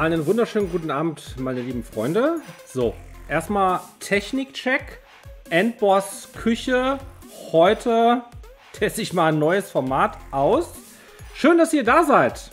Einen wunderschönen guten Abend, meine lieben Freunde. So, erstmal Technikcheck. Endboss Küche. Heute teste ich mal ein neues Format aus. Schön, dass ihr da seid.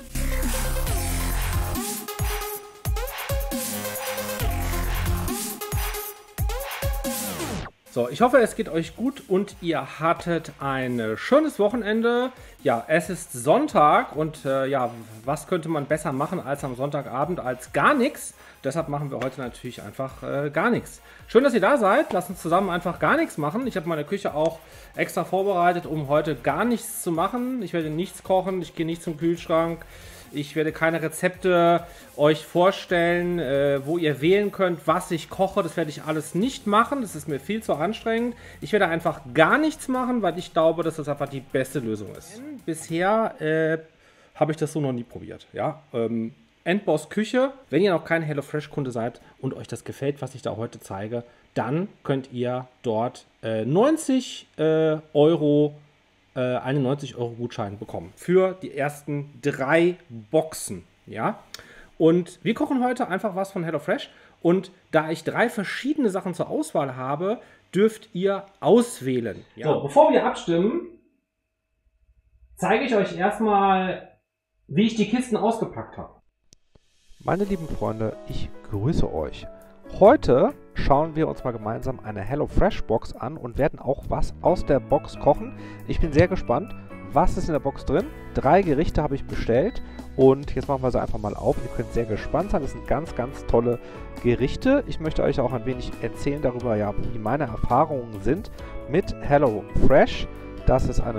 So, ich hoffe, es geht euch gut und ihr hattet ein schönes Wochenende. Ja, es ist Sonntag und ja, was könnte man besser machen als am Sonntagabend als gar nichts? Deshalb machen wir heute natürlich einfach gar nichts. Schön, dass ihr da seid. Lasst uns zusammen einfach gar nichts machen. Ich habe meine Küche auch extra vorbereitet, um heute gar nichts zu machen. Ich werde nichts kochen, ich gehe nicht zum Kühlschrank. Ich werde keine Rezepte euch vorstellen, wo ihr wählen könnt, was ich koche. Das werde ich alles nicht machen. Das ist mir viel zu anstrengend. Ich werde einfach gar nichts machen, weil ich glaube, dass das einfach die beste Lösung ist. Bisher habe ich das so noch nie probiert. Ja? Endboss Küche. Wenn ihr noch kein HelloFresh-Kunde seid und euch das gefällt, was ich da heute zeige, dann könnt ihr dort einen 90-Euro-Gutschein bekommen für die ersten 3 Boxen, ja. Und wir kochen heute einfach was von HelloFresh und da ich 3 verschiedene Sachen zur Auswahl habe, dürft ihr auswählen. Ja. So, bevor wir abstimmen, zeige ich euch erstmal, wie ich die Kisten ausgepackt habe. Meine lieben Freunde, ich grüße euch. Heute schauen wir uns mal gemeinsam eine HelloFresh-Box an und werden auch was aus der Box kochen. Ich bin sehr gespannt, was ist in der Box drin. 3 Gerichte habe ich bestellt und jetzt machen wir sie einfach mal auf. Ihr könnt sehr gespannt sein, das sind ganz, ganz tolle Gerichte. Ich möchte euch auch ein wenig erzählen darüber, ja, wie meine Erfahrungen sind mit HelloFresh. Das ist ein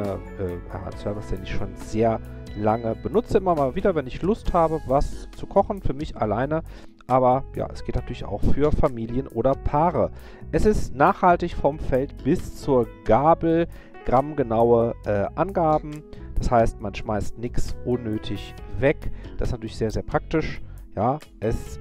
Service, den ich schon sehr lange benutze, immer mal wieder, wenn ich Lust habe, was zu kochen, für mich alleine. Aber ja, es geht natürlich auch für Familien oder Paare. Es ist nachhaltig vom Feld bis zur Gabel, grammgenaue Angaben. Das heißt, man schmeißt nichts unnötig weg. Das ist natürlich sehr, sehr praktisch. Ja, es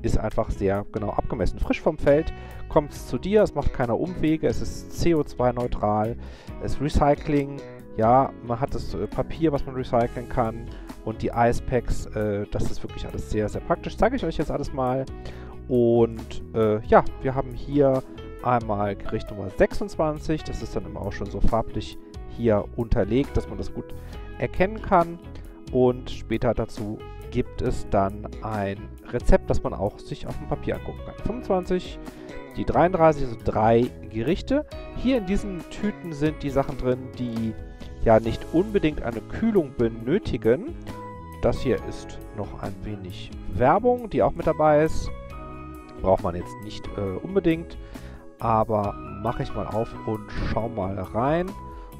ist einfach sehr genau abgemessen. Frisch vom Feld kommt es zu dir, es macht keine Umwege, es ist CO2-neutral, es ist Recycling. Ja, man hat das Papier, was man recyceln kann. Und die Eispacks, das ist wirklich alles sehr, sehr praktisch. Zeige ich euch jetzt alles mal. Und ja, wir haben hier einmal Gericht Nummer 26. Das ist dann immer auch schon so farblich hier unterlegt, dass man das gut erkennen kann. Und später dazu gibt es dann ein Rezept, das man auch sich auf dem Papier angucken kann. 25, die 33, also 3 Gerichte. Hier in diesen Tüten sind die Sachen drin, die ja nicht unbedingt eine Kühlung benötigen. Das hier ist noch ein wenig Werbung, die auch mit dabei ist. Braucht man jetzt nicht unbedingt, aber mache ich mal auf und schau mal rein.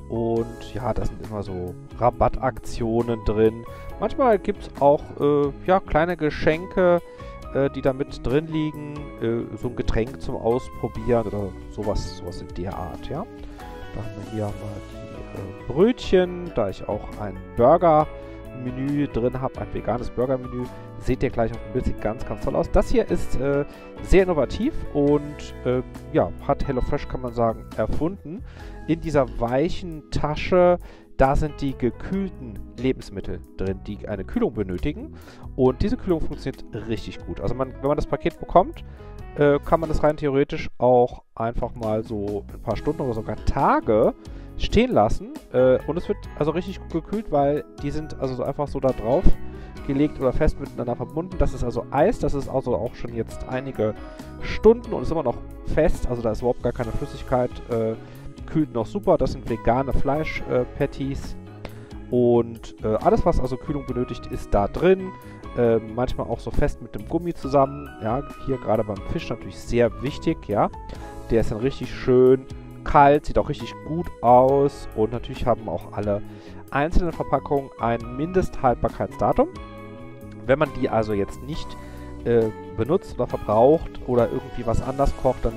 Und ja, da sind immer so Rabattaktionen drin. Manchmal gibt es auch ja, kleine Geschenke, die da mit drin liegen. So ein Getränk zum Ausprobieren oder sowas in der Art. Ja? Da haben wir hier mal die Brötchen, da ich auch ein Burger-Menü drin habe, ein veganes Burger-Menü, seht ihr gleich auf dem Bild, sieht ganz, ganz toll aus. Das hier ist sehr innovativ und ja, hat HelloFresh, kann man sagen, erfunden. In dieser weichen Tasche, da sind die gekühlten Lebensmittel drin, die eine Kühlung benötigen und diese Kühlung funktioniert richtig gut. Also wenn man das Paket bekommt, kann man das rein theoretisch auch einfach mal so ein paar Stunden oder sogar Tage stehen lassen und es wird also richtig gut gekühlt, weil die sind also einfach so da drauf gelegt oder fest miteinander verbunden. Das ist also Eis, das ist also auch schon jetzt einige Stunden und ist immer noch fest, also da ist überhaupt gar keine Flüssigkeit, kühlt noch super. Das sind vegane Fleischpatties und alles, was also Kühlung benötigt, ist da drin. Manchmal auch so fest mit dem Gummi zusammen, ja, hier gerade beim Fisch natürlich sehr wichtig, ja, der ist dann richtig schön kalt, sieht auch richtig gut aus und natürlich haben auch alle einzelnen Verpackungen ein Mindesthaltbarkeitsdatum. Wenn man die also jetzt nicht benutzt oder verbraucht oder irgendwie was anders kocht, dann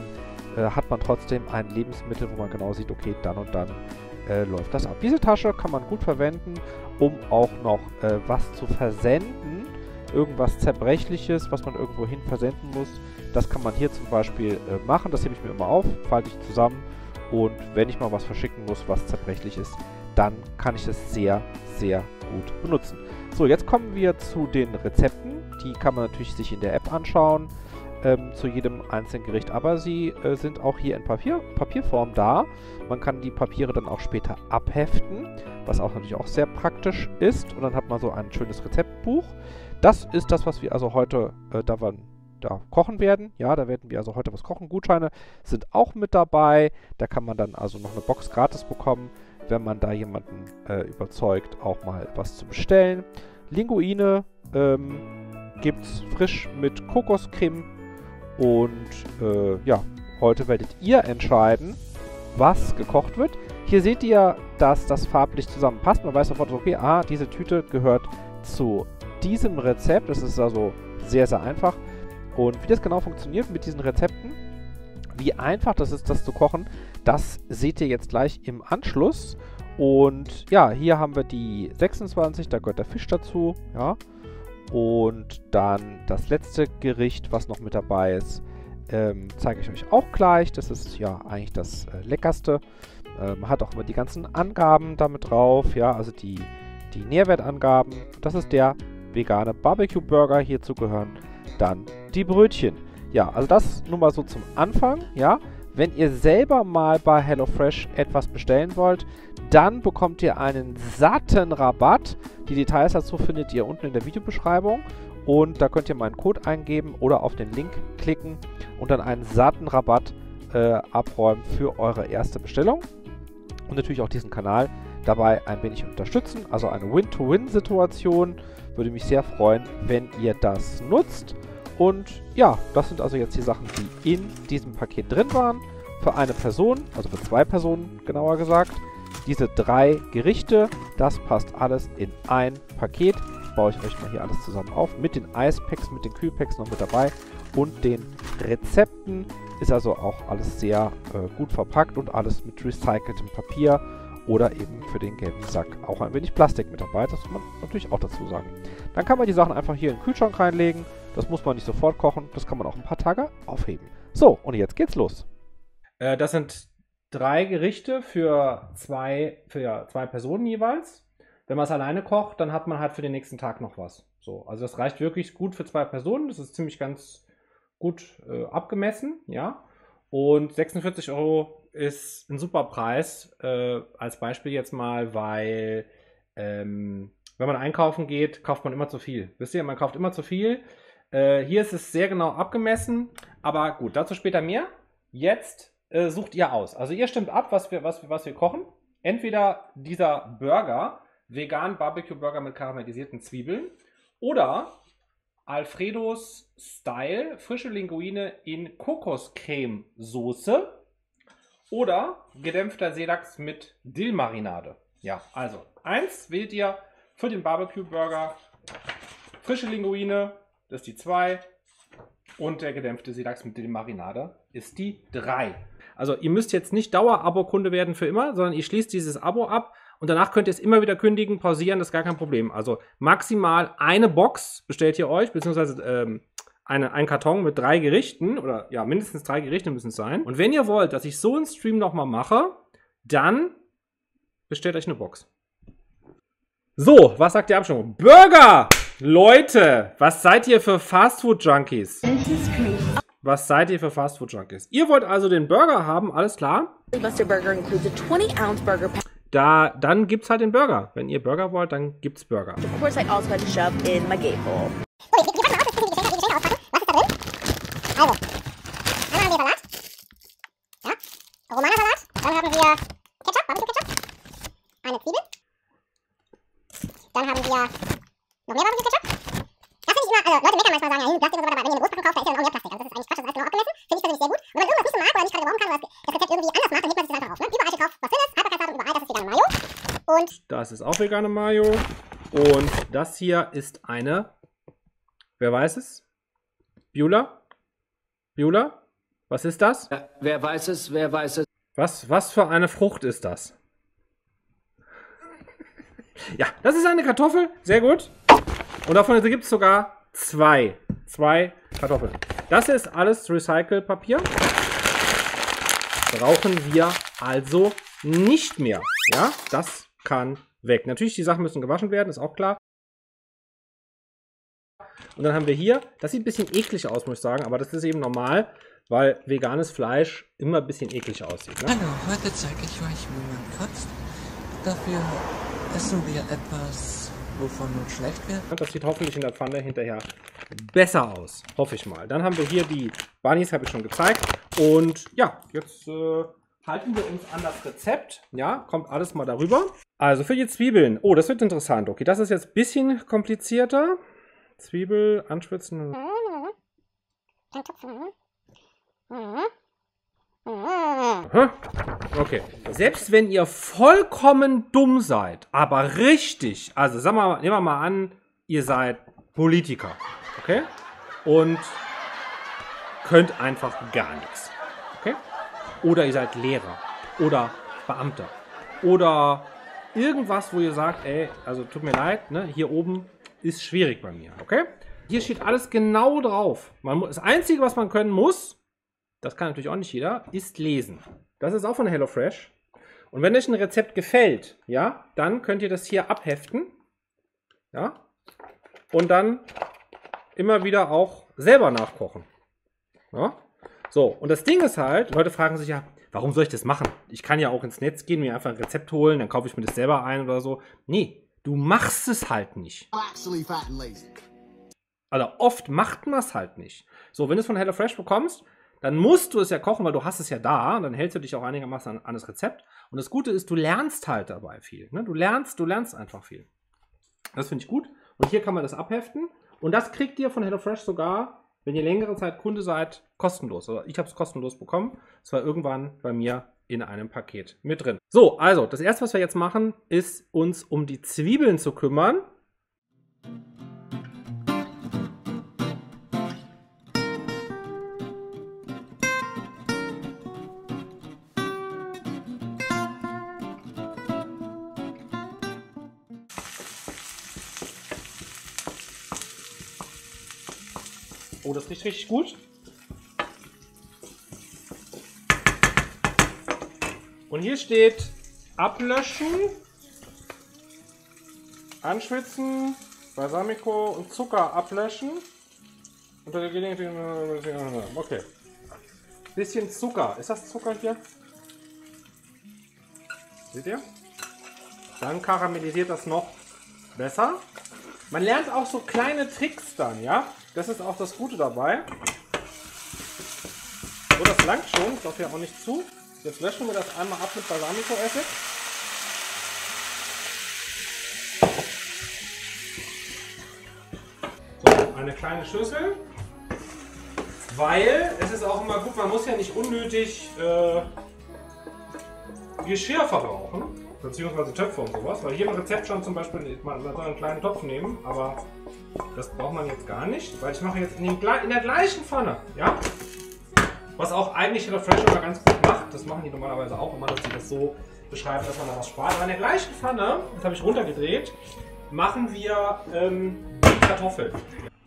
hat man trotzdem ein Lebensmittel, wo man genau sieht, okay, dann und dann läuft das ab. Diese Tasche kann man gut verwenden, um auch noch was zu versenden, irgendwas Zerbrechliches, was man irgendwo hin versenden muss. Das kann man hier zum Beispiel machen, das hebe ich mir immer auf, falte ich zusammen. Und wenn ich mal was verschicken muss, was zerbrechlich ist, dann kann ich das sehr, sehr gut benutzen. So, jetzt kommen wir zu den Rezepten. Die kann man natürlich sich in der App anschauen, zu jedem einzelnen Gericht. Aber sie sind auch hier in Papierform da. Man kann die Papiere dann auch später abheften, was auch natürlich auch sehr praktisch ist. Und dann hat man so ein schönes Rezeptbuch. Das ist das, was wir also heute da kochen werden. Ja, da werden wir also heute was kochen. Gutscheine sind auch mit dabei. Da kann man dann also noch eine Box gratis bekommen, wenn man da jemanden überzeugt, auch mal was zu bestellen. Linguine gibt es frisch mit Kokoscreme. Und ja, heute werdet ihr entscheiden, was gekocht wird. Hier seht ihr, dass das farblich zusammenpasst. Man weiß sofort, okay, diese Tüte gehört zu diesem Rezept. Das ist also sehr, sehr einfach. Und wie das genau funktioniert mit diesen Rezepten, wie einfach das ist, das zu kochen, das seht ihr jetzt gleich im Anschluss. Und ja, hier haben wir die 26, da gehört der Fisch dazu, ja. Und dann das letzte Gericht, was noch mit dabei ist, zeige ich euch auch gleich. Das ist ja eigentlich das Leckerste. Man hat auch immer die ganzen Angaben damit drauf, ja, also die Nährwertangaben. Das ist der vegane Barbecue-Burger, hierzu gehören dann die Brötchen. Ja, also das nur mal so zum Anfang, ja. Wenn ihr selber mal bei HelloFresh etwas bestellen wollt, dann bekommt ihr einen satten Rabatt. Die Details dazu findet ihr unten in der Videobeschreibung. Und da könnt ihr meinen Code eingeben oder auf den Link klicken und dann einen satten Rabatt abräumen für eure erste Bestellung. Und natürlich auch diesen Kanal dabei ein wenig unterstützen. Also eine Win-to-Win-Situation. Würde mich sehr freuen, wenn ihr das nutzt. Und ja, das sind also jetzt die Sachen, die in diesem Paket drin waren. Für eine Person, also für 2 Personen genauer gesagt. Diese 3 Gerichte, das passt alles in ein Paket. Baue ich euch mal hier alles zusammen auf. Mit den Eispacks, mit den Kühlpacks noch mit dabei. Und den Rezepten ist also auch alles sehr gut verpackt und alles mit recyceltem Papier. Oder eben für den gelben Sack auch ein wenig Plastik mit dabei. Das muss man natürlich auch dazu sagen. Dann kann man die Sachen einfach hier in den Kühlschrank reinlegen. Das muss man nicht sofort kochen. Das kann man auch ein paar Tage aufheben. So, und jetzt geht's los. Das sind 3 Gerichte für zwei Personen jeweils. Wenn man es alleine kocht, dann hat man halt für den nächsten Tag noch was. So, also das reicht wirklich gut für 2 Personen. Das ist ziemlich ganz gut abgemessen, ja. Und 46 € ist ein super Preis, als Beispiel jetzt mal, weil wenn man einkaufen geht, kauft man immer zu viel. Wisst ihr, man kauft immer zu viel. Hier ist es sehr genau abgemessen, aber gut, dazu später mehr. Jetzt sucht ihr aus. Also ihr stimmt ab, was wir kochen. Entweder dieser Burger, vegan Barbecue Burger mit karamellisierten Zwiebeln oder Alfredos Style, frische Linguine in Kokoscreme-Soße. Oder gedämpfter Seelachs mit Dillmarinade. Ja, also eins wählt ihr für den Barbecue-Burger. Frische Linguine, das ist die 2. Und der gedämpfte Seelachs mit Dillmarinade ist die 3. Also ihr müsst jetzt nicht Dauer-Abo-Kunde werden für immer, sondern ihr schließt dieses Abo ab. Und danach könnt ihr es immer wieder kündigen, pausieren, das ist gar kein Problem. Also maximal eine Box bestellt ihr euch, beziehungsweise ein Karton mit 3 Gerichten oder ja, mindestens 3 Gerichte müssen es sein. Und wenn ihr wollt, dass ich so einen Stream nochmal mache, dann bestellt euch eine Box. So, was sagt die Abstimmung? Burger! Leute, was seid ihr für Fastfood-Junkies? Was seid ihr für Fastfood-Junkies? Ihr wollt also den Burger haben, alles klar. Dann gibt's halt den Burger. Wenn ihr Burger wollt, dann gibt's Burger. Das ist auch vegane Mayo. Und das hier ist eine, wer weiß es? Biola? Biola? Was ist das? Wer weiß es? Wer weiß es? Was für eine Frucht ist das? Ja, das ist eine Kartoffel. Sehr gut. Und davon gibt es sogar 2 Kartoffeln. Das ist alles Recycle-Papier. Brauchen wir also nicht mehr. Ja, das kann weg. Natürlich, die Sachen müssen gewaschen werden, ist auch klar. Und dann haben wir hier, das sieht ein bisschen eklig aus, muss ich sagen, aber das ist eben normal, weil veganes Fleisch immer ein bisschen eklig aussieht. Ne? Hallo, heute zeige ich euch, wie man kotzt. Dafür essen wir etwas, wovon nun schlecht wird. Das sieht hoffentlich in der Pfanne hinterher besser aus, hoffe ich mal. Dann haben wir hier die Bunnies, habe ich schon gezeigt. Und ja, jetzt halten wir uns an das Rezept. Ja, kommt alles mal darüber. Also für die Zwiebeln. Oh, das wird interessant. Okay, das ist jetzt ein bisschen komplizierter. Zwiebel anschwitzen. Okay. Selbst wenn ihr vollkommen dumm seid, aber richtig, also sagen wir, nehmen wir mal an, ihr seid Politiker, okay? Und könnt einfach gar nichts, okay? Oder ihr seid Lehrer oder Beamter oder irgendwas, wo ihr sagt, ey, also tut mir leid, ne? Hier oben ist schwierig bei mir, okay? Hier steht alles genau drauf. Das Einzige, was man können muss, das kann natürlich auch nicht jeder, ist lesen. Das ist auch von HelloFresh. Und wenn euch ein Rezept gefällt, ja, dann könnt ihr das hier abheften, ja, und dann immer wieder auch selber nachkochen. Ja. So, und das Ding ist halt, Leute fragen sich ja, warum soll ich das machen? Ich kann ja auch ins Netz gehen, mir einfach ein Rezept holen, dann kaufe ich mir das selber ein oder so. Nee, du machst es halt nicht. Also oft macht man es halt nicht. So, wenn du es von HelloFresh bekommst, dann musst du es ja kochen, weil du hast es ja da. Dann hältst du dich auch einigermaßen an das Rezept. Und das Gute ist, du lernst halt dabei viel. Ne? Du lernst einfach viel. Das finde ich gut. Und hier kann man das abheften. Und das kriegt ihr von HelloFresh sogar, wenn ihr längere Zeit Kunde seid, kostenlos. Also ich habe es kostenlos bekommen. Es war irgendwann bei mir in einem Paket mit drin. So, also das Erste, was wir jetzt machen, ist uns um die Zwiebeln zu kümmern. Oh, das riecht richtig gut. Und hier steht ablöschen, anschwitzen, Balsamico und Zucker ablöschen. Okay. Bisschen Zucker. Ist das Zucker hier? Seht ihr? Dann karamellisiert das noch besser. Man lernt auch so kleine Tricks dann, ja? Das ist auch das Gute dabei. So, das langt schon. Ich laufe ja auch nicht zu. Jetzt löschen wir das einmal ab mit Balsamico-Essig. So, eine kleine Schüssel. Weil es ist auch immer gut, man muss ja nicht unnötig Geschirr verbrauchen. Beziehungsweise Töpfe und sowas, weil hier im Rezept schon zum Beispiel, man soll einen kleinen Topf nehmen, aber das braucht man jetzt gar nicht, weil ich mache jetzt in der gleichen Pfanne, ja, was auch eigentlich HelloFresh immer ganz gut macht, das machen die normalerweise auch, wenn man das so beschreibt, dass man da was spart, aber in der gleichen Pfanne, das habe ich runtergedreht, machen wir die Kartoffeln.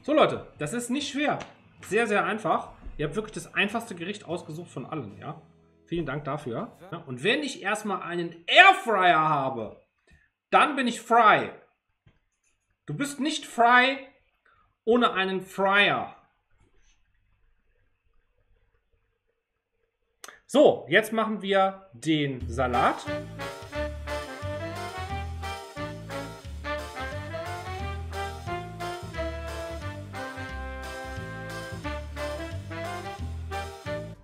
So Leute, das ist nicht schwer, sehr, sehr einfach, ihr habt wirklich das einfachste Gericht ausgesucht von allen, ja. Vielen Dank dafür. Und wenn ich erstmal einen Airfryer habe, dann bin ich frei. Du bist nicht frei ohne einen Fryer. So, jetzt machen wir den Salat.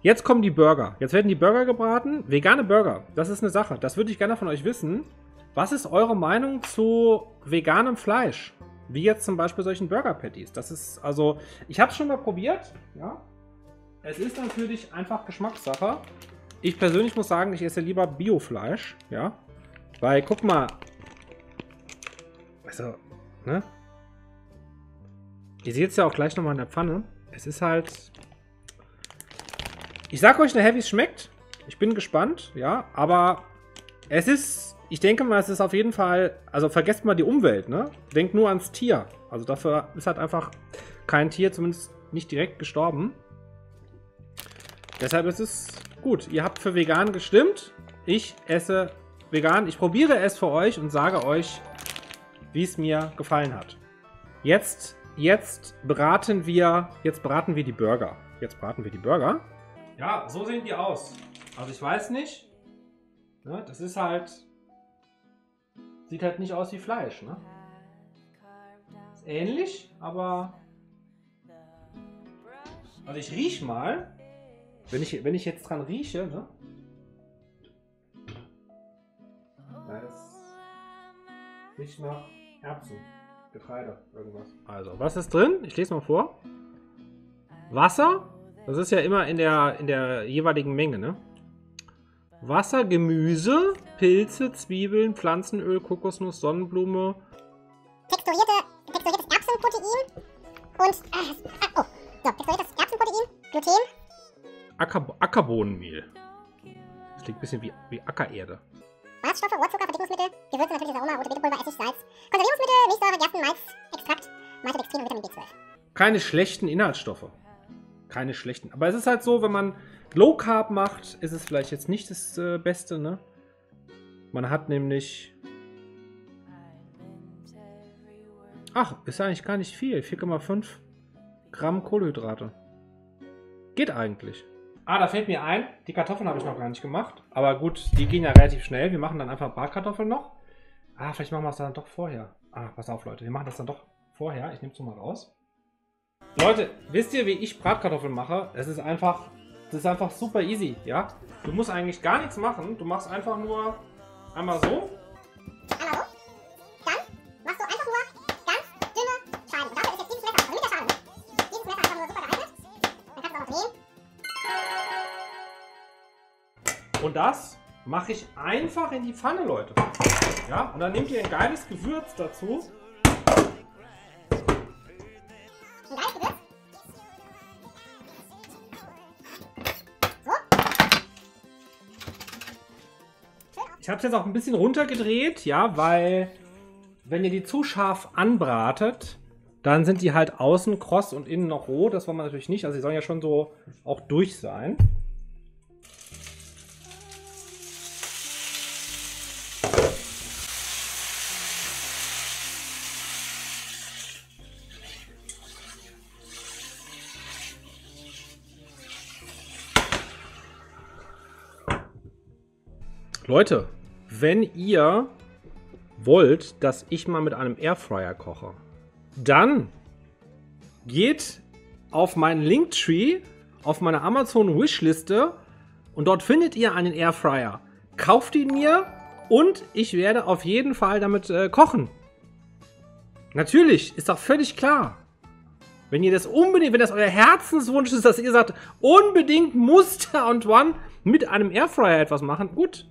Jetzt kommen die Burger. Jetzt werden die Burger gebraten. Vegane Burger, das ist eine Sache. Das würde ich gerne von euch wissen. Was ist eure Meinung zu veganem Fleisch? Wie jetzt zum Beispiel solchen Burger-Patties. Das ist, also, ich habe es schon mal probiert. Ja. Es ist natürlich einfach Geschmackssache. Ich persönlich muss sagen, ich esse lieber Biofleisch. Ja. Weil, guck mal. Also, ne? Ihr seht es ja auch gleich nochmal in der Pfanne. Es ist halt... Ich sag euch nachher, wie es schmeckt. Ich bin gespannt, ja, aber es ist, ich denke mal, es ist auf jeden Fall, also vergesst mal die Umwelt, ne? Denkt nur ans Tier. Also dafür ist halt einfach kein Tier, zumindest nicht direkt gestorben. Deshalb ist es gut. Ihr habt für vegan gestimmt. Ich esse vegan. Ich probiere es für euch und sage euch, wie es mir gefallen hat. Jetzt Jetzt braten wir die Burger. Ja, so sehen die aus. Also ich weiß nicht. Ne, das ist halt... Sieht halt nicht aus wie Fleisch, ne? Ist ähnlich, aber... Also ich riech mal. Wenn ich jetzt dran rieche, ne? Es riecht nach Erbsen, Getreide, irgendwas. Also, was ist drin? Ich lese mal vor. Wasser. Das ist ja immer in der jeweiligen Menge, ne? Wasser, Gemüse, Pilze, Zwiebeln, Pflanzenöl, Kokosnuss, Sonnenblume. Texturiertes Erbsenprotein und... Texturiertes Erbsenprotein, Gluten. Ackerbohnenmehl. Das klingt ein bisschen wie Ackererde. Ballaststoffe, Rohrzucker, Verdickungsmittel, Gewürze, natürliches Aroma, rote Beetepulver, Essig, Salz, Konservierungsmittel, Milchsäure, Gersten, Mais, Extrakt, Maltodextrin und Vitamin B12. Keine schlechten Inhaltsstoffe. Keine schlechten. Aber es ist halt so, wenn man Low Carb macht, ist es vielleicht jetzt nicht das Beste, ne? Man hat nämlich... Ach, ist eigentlich gar nicht viel. 4,5 Gramm Kohlenhydrate. Geht eigentlich. Ah, da fällt mir ein, die Kartoffeln habe ich noch gar nicht gemacht. Aber gut, die gehen ja relativ schnell. Wir machen dann einfach ein paar Kartoffeln noch. Ah, vielleicht machen wir es dann doch vorher. Ah, pass auf, Leute. Wir machen das dann doch vorher. Ich nehme es mal raus. Leute, wisst ihr, wie ich Bratkartoffeln mache? Das ist einfach super easy, ja? Du musst eigentlich gar nichts machen. Du machst einfach nur einmal so. Und das mache ich einfach in die Pfanne, Leute. Ja, und dann nehmt ihr ein geiles Gewürz dazu. Ein geiles Gewürz? So. Ich habe es jetzt auch ein bisschen runtergedreht, ja, weil wenn ihr die zu scharf anbratet, dann sind die halt außen kross und innen noch roh. Das wollen wir natürlich nicht. Also die sollen ja schon so auch durch sein. Leute, wenn ihr wollt, dass ich mal mit einem Airfryer koche, dann geht auf meinen Linktree, auf meine Amazon-Wishliste und dort findet ihr einen Airfryer. Kauft ihn mir und ich werde auf jeden Fall damit kochen. Natürlich, ist doch völlig klar. Wenn ihr das unbedingt, wenn das euer Herzenswunsch ist, dass ihr sagt, unbedingt muss der und wann mit einem Airfryer etwas machen, gut.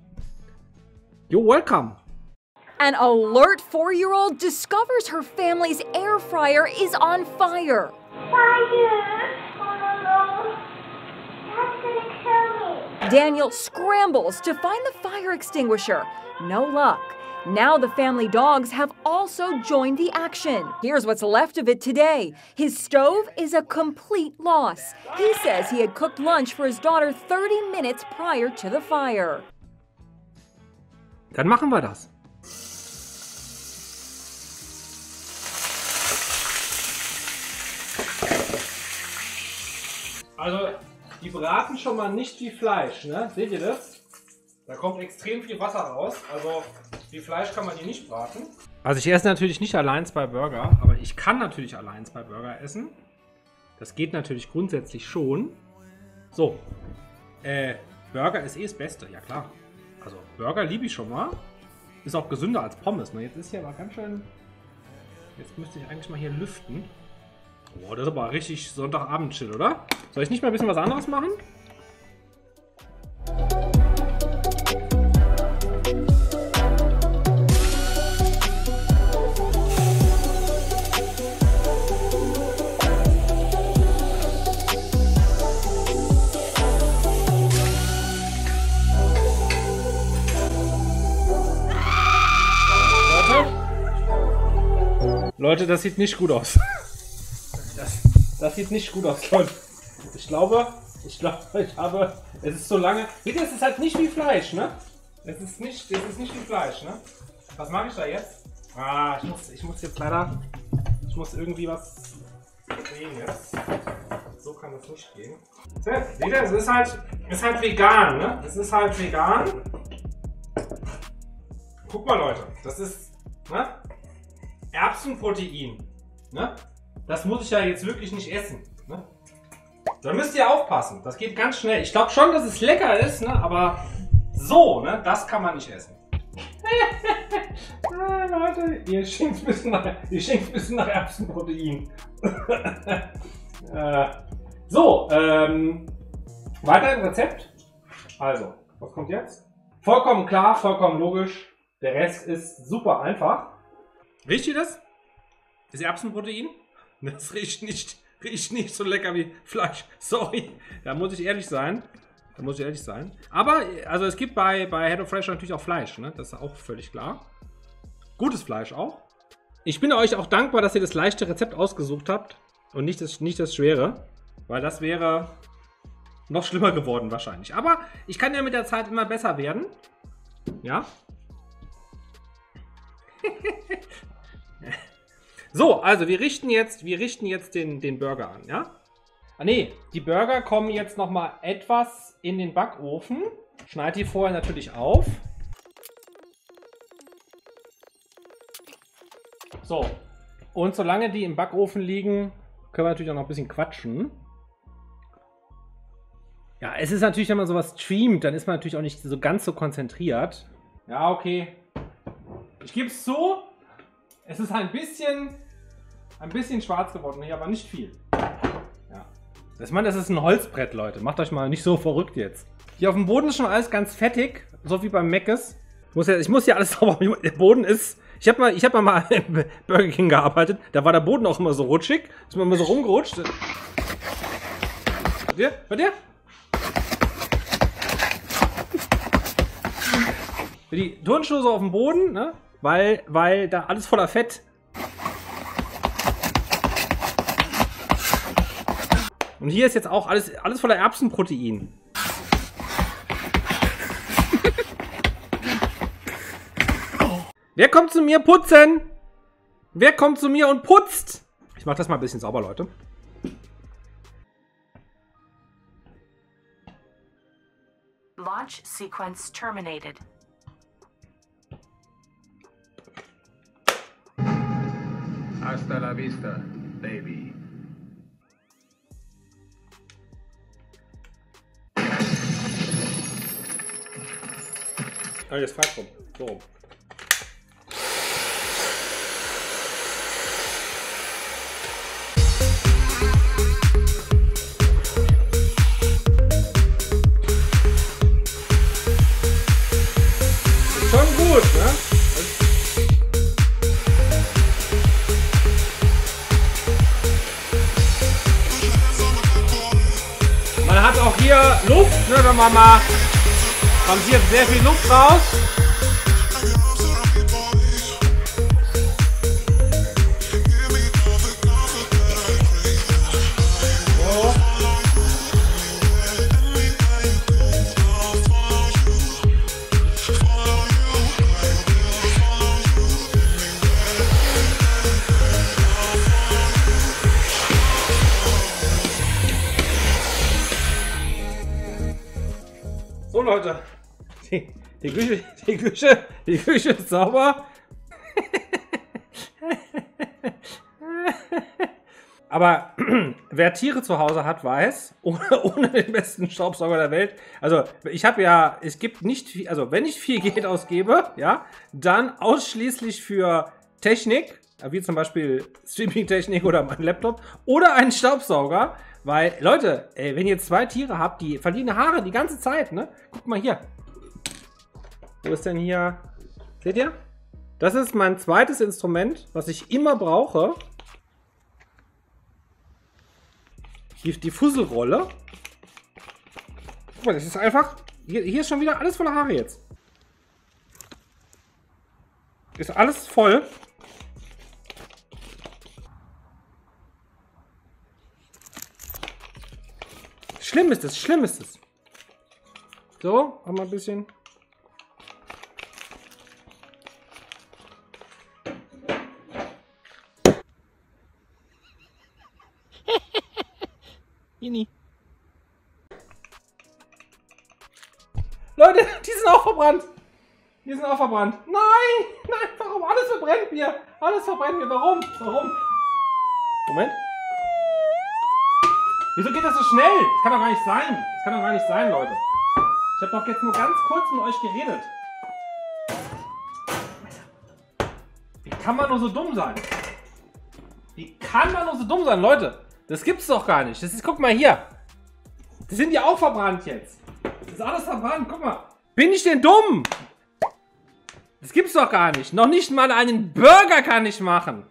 You're welcome. An alert 4-year-old discovers her family's air fryer is on fire. Fire! Oh no! That's gonna kill me. Daniel scrambles to find the fire extinguisher. No luck. Now the family dogs have also joined the action. Here's what's left of it today. His stove is a complete loss. He says he had cooked lunch for his daughter 30 minutes prior to the fire. Dann machen wir das. Also, die braten schon mal nicht wie Fleisch, ne? Seht ihr das? Da kommt extrem viel Wasser raus. Also, wie Fleisch kann man die nicht braten. Also, ich esse natürlich nicht allein zwei Burger, aber ich kann natürlich allein zwei Burger essen. Das geht natürlich grundsätzlich schon. So, Burger ist eh das Beste, ja klar. Also Burger liebe ich schon mal. Ist auch gesünder als Pommes. Ne? Jetzt ist hier aber ganz schön... Jetzt müsste ich eigentlich mal hier lüften. Boah, das ist aber richtig Sonntagabend-Chill, oder? Soll ich nicht mal ein bisschen was anderes machen? Leute, das sieht nicht gut aus. Das sieht nicht gut aus, Leute. Ich glaube, ich habe... Es ist so lange... Seht ihr, es ist halt nicht wie Fleisch, ne? Es ist nicht wie Fleisch, ne? Was mache ich da jetzt? Ah, ich muss jetzt leider... Ich muss irgendwie was... Protein jetzt. So kann das nicht gehen. Seht ihr, es ist halt vegan, ne? Es ist halt vegan. Guck mal, Leute, das ist, ne? Erbsenprotein, ne? Das muss ich ja jetzt wirklich nicht essen, ne? Da müsst ihr aufpassen, das geht ganz schnell. Ich glaube schon, dass es lecker ist, ne? Aber so, ne? Das kann man nicht essen. Ah, Leute, ihr stinkt ein bisschen nach Erbsenprotein. Weiter im Rezept. Also, was kommt jetzt? Vollkommen klar, vollkommen logisch. Der Rest ist super einfach. Riecht ihr das? Ist Erbsenprotein? Das riecht nicht so lecker wie Fleisch. Sorry, da muss ich ehrlich sein. Aber also es gibt bei HelloFresh natürlich auch Fleisch, ne? Das ist auch völlig klar. Gutes Fleisch auch. Ich bin euch auch dankbar, dass ihr das leichte Rezept ausgesucht habt und nicht das schwere, weil das wäre noch schlimmer geworden wahrscheinlich. Aber ich kann ja mit der Zeit immer besser werden. Ja. So, also wir richten jetzt den Burger an, ja? Ah ne, die Burger kommen jetzt nochmal etwas in den Backofen. Schneid die vorher natürlich auf. So, und solange die im Backofen liegen, können wir natürlich auch noch ein bisschen quatschen. Ja, es ist natürlich, wenn man sowas streamt, dann ist man natürlich auch nicht so ganz so konzentriert. Ja, okay. Ich gebe es zu, es ist ein bisschen schwarz geworden hier, aber nicht viel. Ja. Ich meine, das ist ein Holzbrett, Leute. Macht euch mal nicht so verrückt jetzt. Hier auf dem Boden ist schon alles ganz fettig, so wie beim Meckes. Ich muss ja alles sauber machen. Der Boden ist... Ich hab mal im Burger King gearbeitet, da war der Boden auch immer so rutschig. Ist man immer so rumgerutscht. Warte. Die Turnschuhe so auf dem Boden, ne? Weil da alles voller Fett. Und hier ist jetzt auch alles voller Erbsenprotein. Wer kommt zu mir putzen? Wer kommt zu mir und putzt? Ich mach das mal ein bisschen sauber, Leute. Launch sequence terminated. Hasta la vista, baby. Ah, jetzt falsch rum. So rum. Auch hier Luft, ne, wenn man mal, kommt hier sehr viel Luft raus. So. So Leute, die Küche ist sauber. Aber wer Tiere zu Hause hat, weiß, ohne den besten Staubsauger der Welt. Also ich habe ja, es gibt nicht viel, also wenn ich viel Geld ausgebe, ja, dann ausschließlich für Technik, wie zum Beispiel Streaming-Technik oder mein Laptop oder einen Staubsauger. Weil, Leute, ey, wenn ihr 2 Tiere habt, die verlieren Haare die ganze Zeit, ne? Guckt mal hier. Wo ist denn hier? Seht ihr? Das ist mein zweites Instrument, was ich immer brauche. Die Fusselrolle. Guck mal, das ist einfach... Hier ist schon wieder alles voller Haare jetzt. Ist alles voll. Schlimm ist es. So, haben wir ein bisschen. Ini. Leute, die sind auch verbrannt. Die sind auch verbrannt. Nein, nein, warum? Alles verbrennt mir. Alles verbrennt mir. Warum? Warum? Moment. Wieso geht das so schnell? Das kann doch gar nicht sein. Das kann doch gar nicht sein, Leute. Ich habe doch jetzt nur ganz kurz mit euch geredet. Wie kann man nur so dumm sein? Wie kann man nur so dumm sein, Leute? Das gibt's doch gar nicht. Das ist, guck mal hier. Die sind ja auch verbrannt jetzt. Das ist alles verbrannt, guck mal. Bin ich denn dumm? Das gibt's doch gar nicht. Noch nicht mal einen Burger kann ich machen.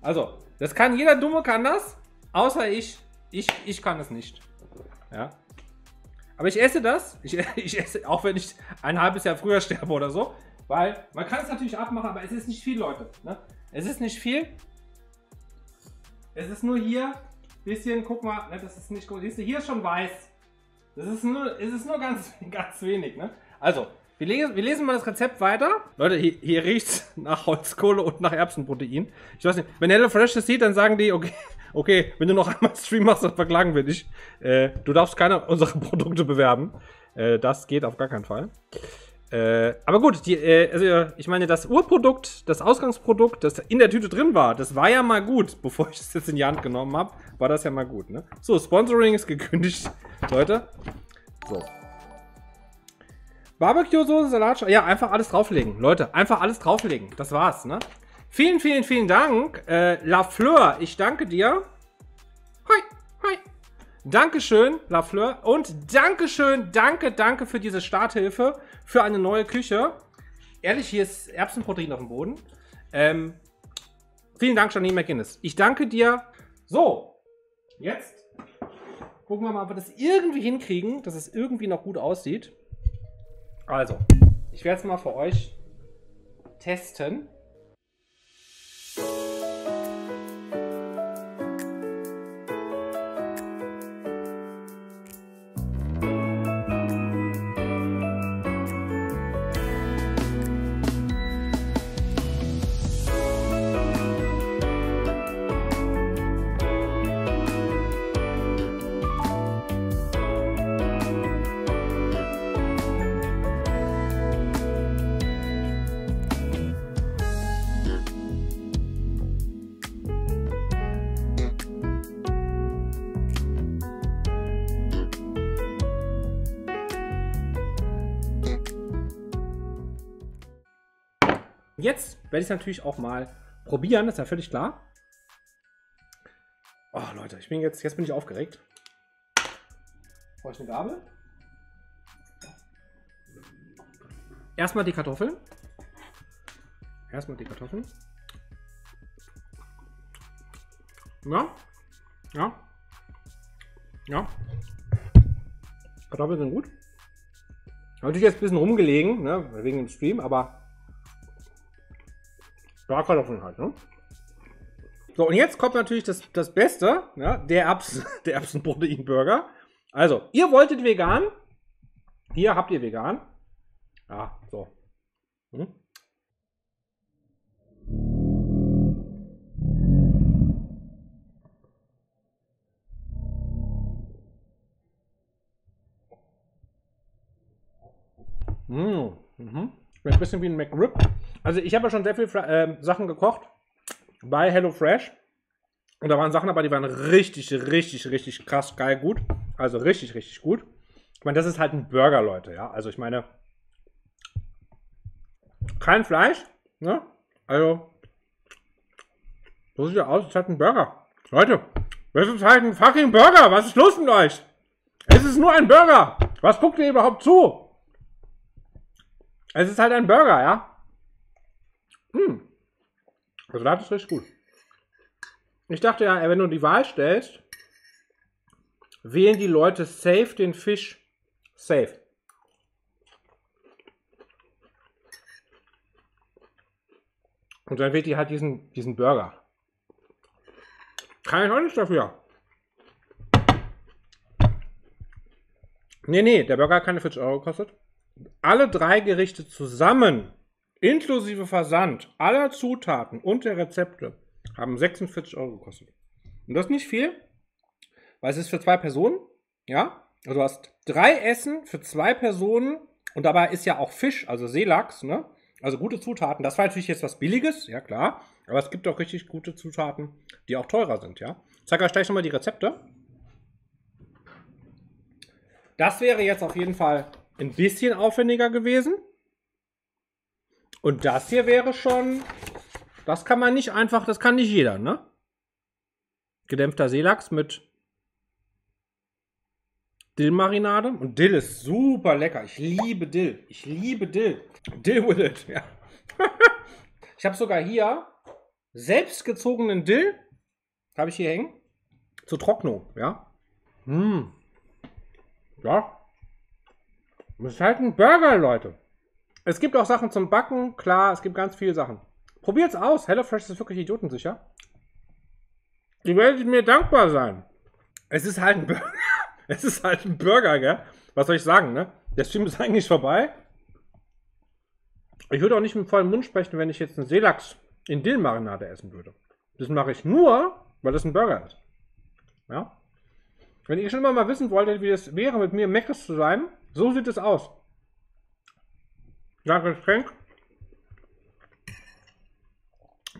Also, das kann jeder Dumme kann das, außer ich. Ich kann es nicht. Ja. Aber ich esse das. Ich esse, auch wenn ich ein halbes Jahr früher sterbe oder so. Weil man kann es natürlich abmachen, aber es ist nicht viel, Leute. Ne? Es ist nicht viel. Es ist nur hier ein bisschen, guck mal, ne, das ist nicht gut. Hier ist schon weiß. Das ist nur, es ist nur ganz wenig. Ne? Also, wir lesen mal das Rezept weiter. Leute, hier riecht es nach Holzkohle und nach Erbsenprotein. Ich weiß nicht, wenn HelloFresh das sieht, dann sagen die, okay, wenn du noch einmal Stream machst, dann verklagen wir dich. Du darfst keine unserer Produkte bewerben. Das geht auf gar keinen Fall. Aber gut, also ich meine, das Urprodukt, das Ausgangsprodukt, das in der Tüte drin war, das war ja mal gut. Bevor ich das jetzt in die Hand genommen habe, war das ja mal gut. Ne? So, Sponsoring ist gekündigt, Leute. So. Barbecue-Soße, Salat, ja, einfach alles drauflegen, Leute. Einfach alles drauflegen. Das war's, ne? Vielen, vielen, vielen Dank, Lafleur, ich danke dir. Hoi, hoi. Dankeschön, Lafleur. Und Dankeschön, danke für diese Starthilfe, für eine neue Küche. Ehrlich, hier ist Erbsenprotein auf dem Boden. Vielen Dank, Janine McGuinness. Ich danke dir. So, jetzt gucken wir mal, ob wir das irgendwie hinkriegen, dass es irgendwie noch gut aussieht. Also, ich werde es mal für euch testen. Jetzt werde ich es natürlich auch mal probieren, das ist ja völlig klar. Oh Leute, ich bin jetzt bin ich aufgeregt. Brauche ich eine Gabel? Erstmal die Kartoffeln. Ja. Kartoffeln sind gut. Natürlich jetzt ein bisschen rumgelegen, ne, wegen dem Stream, aber Kartoffeln halt, ne? So, und jetzt kommt natürlich das Beste, ja, der Erbsenprotein-Burger. Also, ihr wolltet vegan. Hier habt ihr vegan. Ja, so. Hm. Mmh. Mhm. Ein bisschen wie ein McRib. Also ich habe ja schon sehr viele Sachen gekocht bei HelloFresh. Und da waren Sachen dabei, die waren richtig krass geil gut. Also richtig gut. Ich meine, das ist halt ein Burger, Leute. Ja, also ich meine, kein Fleisch. Ne? Also, so sieht er aus. Es ist halt ein Burger. Leute, das ist halt ein fucking Burger. Was ist los mit euch? Es ist nur ein Burger. Was guckt ihr überhaupt zu? Es ist halt ein Burger, ja? Mmh. Der Salat ist richtig gut. Ich dachte ja, wenn du die Wahl stellst, wählen die Leute safe den Fisch. Safe. Und dann wählt die halt diesen Burger. Kann ich auch nicht dafür. Nee, der Burger hat keine 40 Euro gekostet. Alle drei Gerichte zusammen, inklusive Versand, aller Zutaten und der Rezepte, haben 46 Euro gekostet. Und das ist nicht viel, weil es ist für zwei Personen, ja. Also du hast 3 Essen für 2 Personen und dabei ist ja auch Fisch, also Seelachs, ne? Also gute Zutaten. Das war natürlich jetzt was Billiges, ja klar. Aber es gibt auch richtig gute Zutaten, die auch teurer sind, ja. Ich zeige euch gleich nochmal die Rezepte. Das wäre jetzt auf jeden Fall ein bisschen aufwendiger gewesen. Und das hier wäre schon, das kann man nicht einfach, das kann nicht jeder, ne? Gedämpfter Seelachs mit Dillmarinade. Und Dill ist super lecker. Ich liebe Dill. Ich liebe Dill. Dill with it, ja. Ich habe sogar hier selbstgezogenen Dill. Habe ich hier hängen. Zur Trocknung, ja. Mmh. Ja. Das ist halt ein Burger, Leute. Es gibt auch Sachen zum Backen. Klar, es gibt ganz viele Sachen. Probiert's aus. HelloFresh ist wirklich idiotensicher. Die werdet mir dankbar sein. Es ist halt ein Burger. Es ist halt ein Burger, gell? Was soll ich sagen, ne? Der Stream ist eigentlich vorbei. Ich würde auch nicht mit vollem Mund sprechen, wenn ich jetzt einen Seelachs in Dillmarinade essen würde. Das mache ich nur, weil das ein Burger ist. Ja? Wenn ihr schon immer mal wissen wolltet, wie das wäre, mit mir Meckes zu sein, so sieht es aus. Nach Getränk.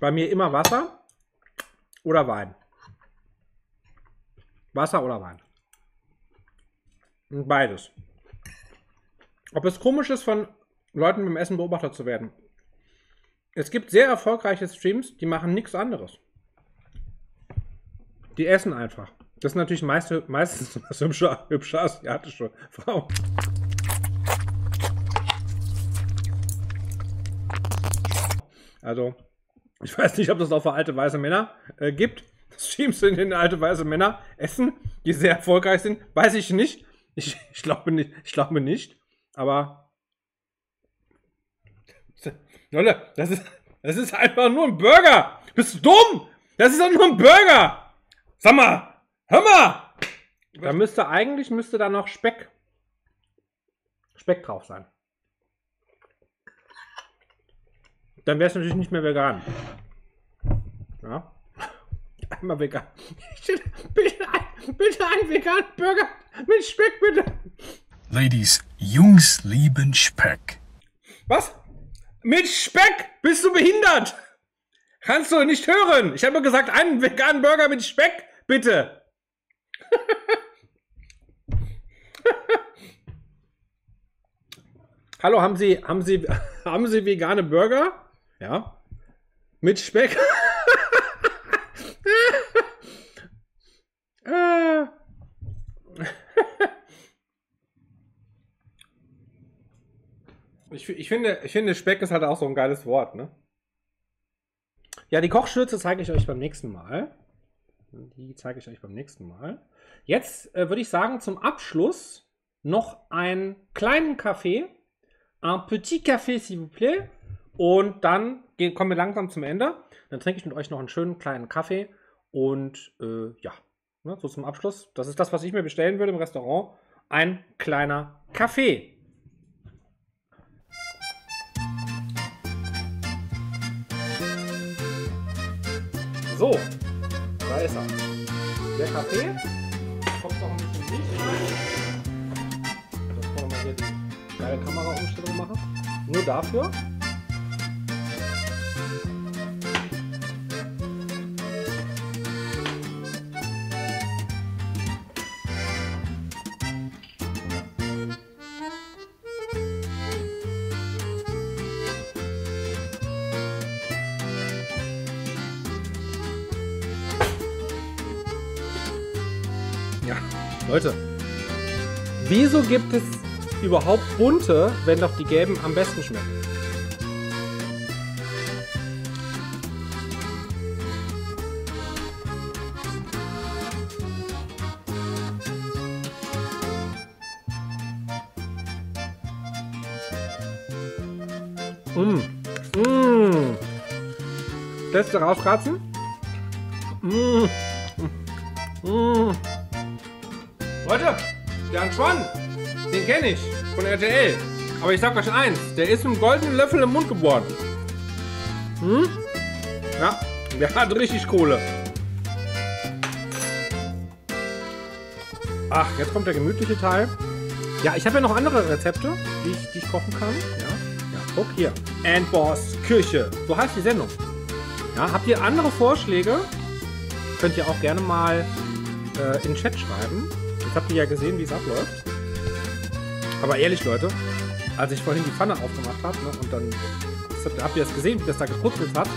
Bei mir immer Wasser oder Wein. Wasser oder Wein. Beides. Ob es komisch ist, von Leuten beim Essen Beobachter zu werden. Es gibt sehr erfolgreiche Streams, die machen nichts anderes. Die essen einfach. Das sind natürlich meistens das hübsche asiatische Frauen. Also, ich weiß nicht, ob das auch für alte weiße Männer gibt. Streams, in denen alte weiße Männer essen, die sehr erfolgreich sind, weiß ich nicht. Ich glaube nicht, aber Leute, das ist einfach nur ein Burger. Bist du dumm? Das ist doch nur ein Burger. Sag mal, hör mal. Da müsste da noch Speck drauf sein. Dann wäre es natürlich nicht mehr vegan. Ja. Einmal vegan. Bitte einen veganen Burger mit Speck, bitte. Ladies, Jungs lieben Speck. Was? Mit Speck? Bist du behindert? Kannst du nicht hören. Ich habe gesagt, einen veganen Burger mit Speck, bitte. Hallo, haben Sie vegane Burger? Ja. Mit Speck. Ich finde, Speck ist halt auch so ein geiles Wort, ne? Ja, die Kochschürze zeige ich euch beim nächsten Mal. Jetzt würde ich sagen, zum Abschluss noch einen kleinen Kaffee. Un petit café, s'il vous plaît. Und dann kommen wir langsam zum Ende. Dann trinke ich mit euch noch einen schönen kleinen Kaffee. Und ja, ne, so zum Abschluss. Das ist das, was ich mir bestellen würde im Restaurant. Ein kleiner Kaffee. So, da ist er. Der Kaffee. Kommt noch ein bisschen Licht rein. Das wollen wir hier die kleine Kameraumstellung machen. Nur dafür. Ja, Leute, wieso gibt es überhaupt bunte, wenn doch die gelben am besten schmecken? Mmh. Mmh. Beste rauskratzen. Mmh. Mmh. Leute, der Antoine, den kenne ich von RTL. Aber ich sag euch eins, der ist mit einem goldenen Löffel im Mund geboren. Hm? Ja, Wer hat richtig Kohle? Ach, jetzt kommt der gemütliche Teil. Ja, ich habe ja noch andere Rezepte, die ich kochen kann. Ja, guck hier. Endboss Küche. So heißt die Sendung. Ja, habt ihr andere Vorschläge? Könnt ihr auch gerne mal in den Chat schreiben. Jetzt habt ihr ja gesehen, wie es abläuft. Aber ehrlich, Leute, als ich vorhin die Pfanne aufgemacht habe, ne, und dann habt ihr das gesehen, wie das da gekrutzelt hat.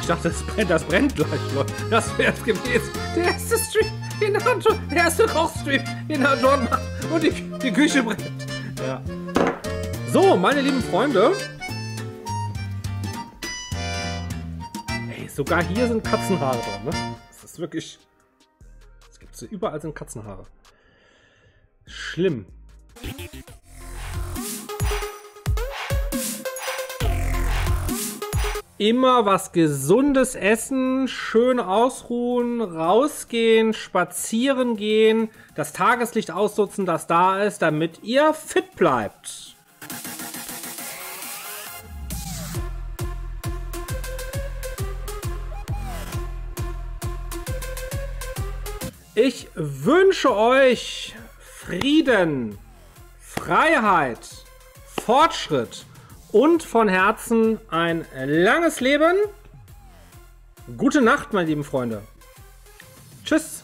Ich dachte, das brennt gleich, Leute. Das wäre es gewesen. Der erste Stream in Handschuhen. Der erste Kochstream in Handschuhen. Und die Küche brennt. Ja. So, meine lieben Freunde. Ey, sogar hier sind Katzenhaare dran, ne? Das ist wirklich... Es gibt so überall sind Katzenhaare. Schlimm. Immer was Gesundes essen, schön ausruhen, rausgehen, spazieren gehen, das Tageslicht ausnutzen, das da ist, damit ihr fit bleibt. Ich wünsche euch Frieden, Freiheit, Fortschritt. Und von Herzen ein langes Leben. Gute Nacht, meine lieben Freunde. Tschüss.